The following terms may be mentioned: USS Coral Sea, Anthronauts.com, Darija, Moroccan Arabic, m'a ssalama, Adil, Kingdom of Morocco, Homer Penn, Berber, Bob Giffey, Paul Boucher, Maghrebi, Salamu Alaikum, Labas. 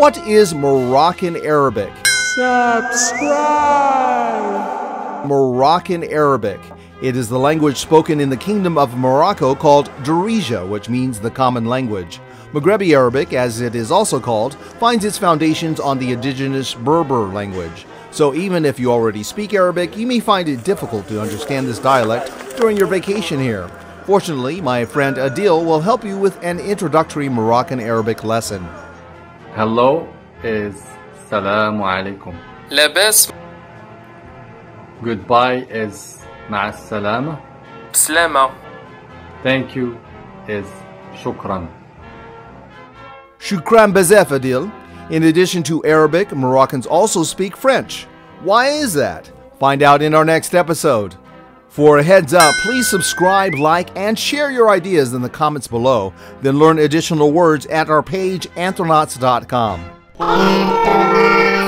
What is Moroccan Arabic? Subscribe! Moroccan Arabic. It is the language spoken in the Kingdom of Morocco called Darija, which means the common language. Maghrebi Arabic, as it is also called, finds its foundations on the indigenous Berber language. So even if you already speak Arabic, you may find it difficult to understand this dialect during your vacation here. Fortunately, my friend Adil will help you with an introductory Moroccan Arabic lesson. Hello is Salamu Alaikum. Labas. Goodbye is مع السلامة. سلامة. Thank you is شكرا. شكرا بزاف Adil. In addition to Arabic, Moroccans also speak French. Why is that? Find out in our next episode. For a heads up, please subscribe, like, and share your ideas in the comments below. Then learn additional words at our page, Anthronauts.com.